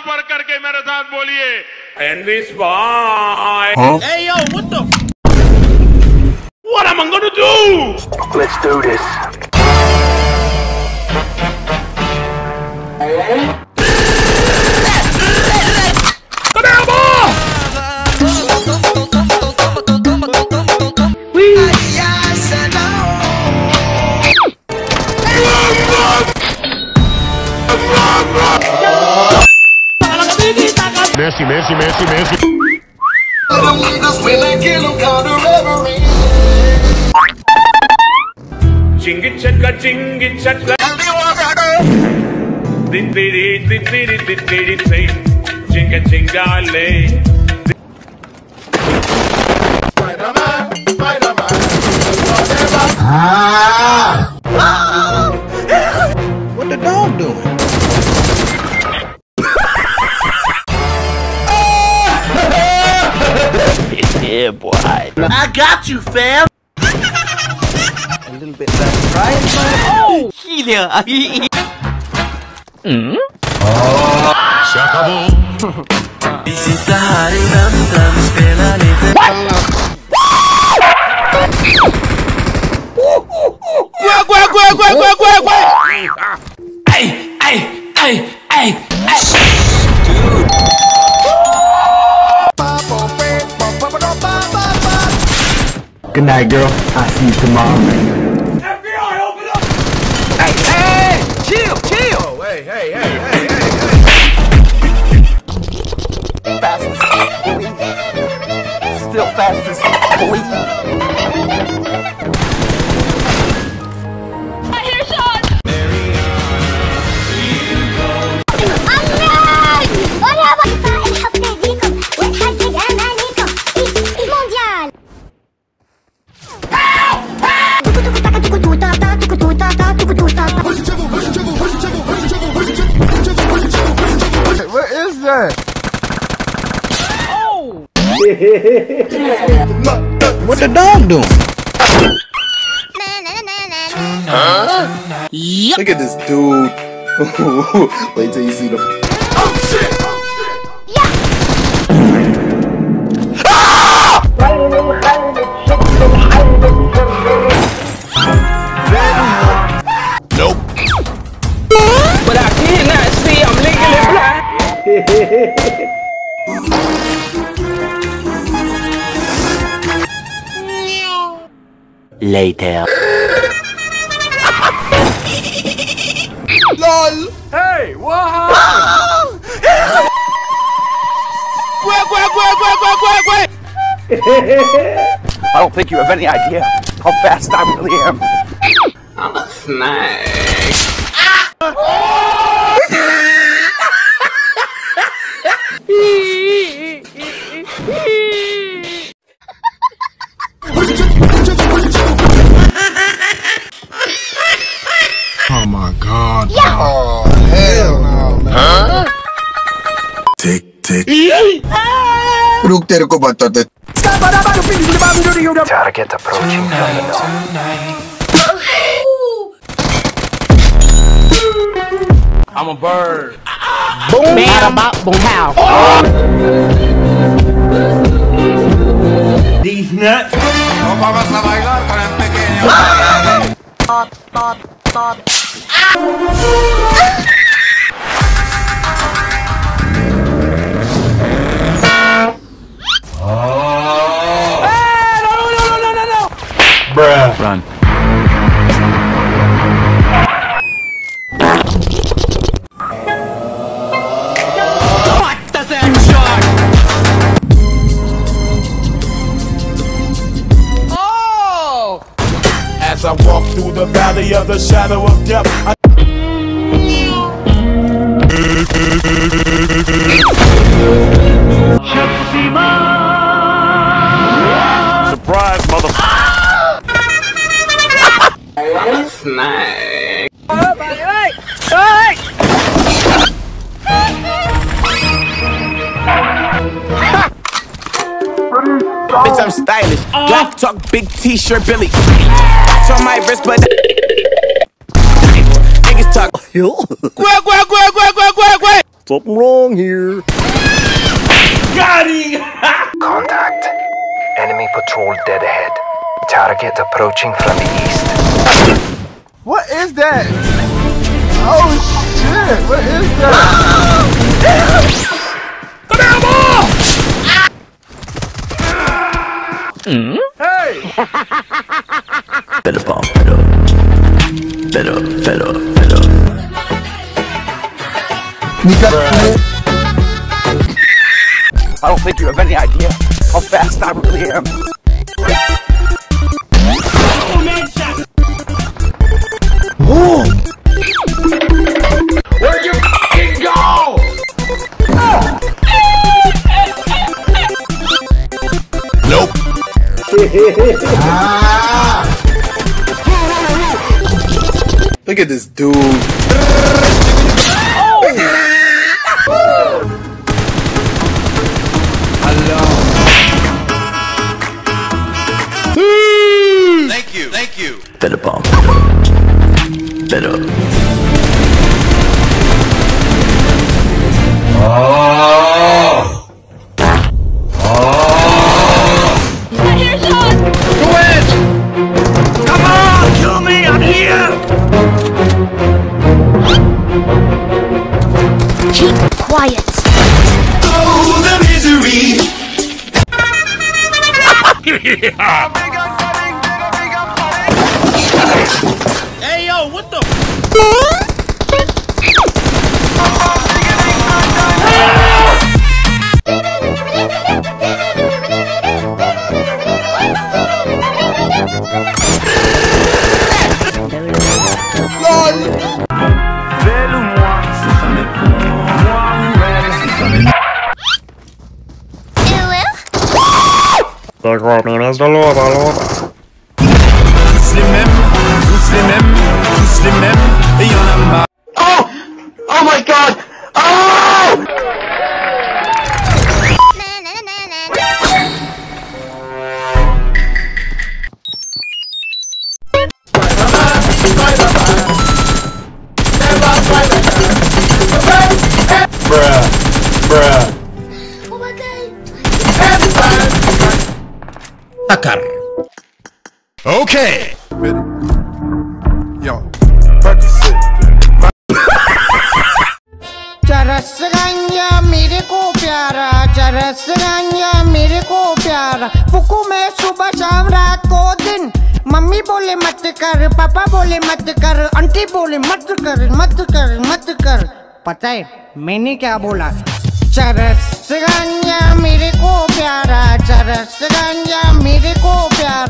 हाथ ऊपर करके मेरे साथ बोलिए and this boy hey yo what the What am I gonna do? Let's do this. Messi, Messi, Messi, Messi. I don't like this when I get them kind of reverie. Chingy chaka, chingy chaka. Did did say chinga chingale. Spider-Man, Spider-Man, whatever. Ah! What the dog doing? Yeah, boy. I got you, fam. A little bit left, right? Oh, healer. Hmm. Oh, shakabu. This is the Hari Ram Ram Stella. What? Dude. Good night, girl. I'll see you tomorrow. FBI, open up! Hey, hey! Chill, chill! Oh, hey, hey, hey, hey, hey, hey! Fastest. Still fastest. Boy. I hear shots! Oh! What the dog doing? Huh? Yep. Look at this dude. Wait till you see the. Oh shit! Yeah. Ah! Nope. But I cannot see. I'm legally blind. Later. LOL. Hey, what happened? I don't think you have any idea how fast I really am. I'm a snake. Oh my god. Yeah. Oh hell no, man. Huh? Tick tick. Look, there go button. Target approaching terminal. I'm a bird. Boom, bam, bop, boom, pow. Oh! These nuts. No vamos a bailar con el pequeño. Pop, pop, pop. Oh! Ah, no. Bruh. Run. As I walk through the valley of the shadow of death, I surprise, mother. I'm a snake. Oh my God! Bitch, I'm stylish. Black talk, big T-shirt, Billy. On my wrist, but niggas talk. Something wrong here. Got him! Contact. Enemy patrol dead ahead. Target approaching from the east. What is that? Oh shit! What is that? Hey! Better bomb, better. I don't think you have any idea how fast I really am. Whoa. Where'd you f***ing go? Oh. Nope. Ah. Look at this dude. Oh. Thank you. Thank you. Better bomb. Better. Oh. Oh. I hear shots. Do it. Come on, kill me. I'm here. Keep quiet. Oh, the misery. Hey yo, what the The problem is the loba. Oh! Oh my god! Oh! Bruh. Bruh. Oh my god. Takar. Okay. Yo. चरस गंजा मेरे को प्यारा, चरस गंजा मेरे को प्यारा। फुकू मैं सुबह शाम रात को दिन। मम्मी बोले मत कर, पापा बोले मत कर, आंटी बोले मत कर, मत कर, मत कर। पता है मैंने क्या बोला? चरस गंजा मेरे को प्यारा, चरस गंजा मेरे को प्यारा।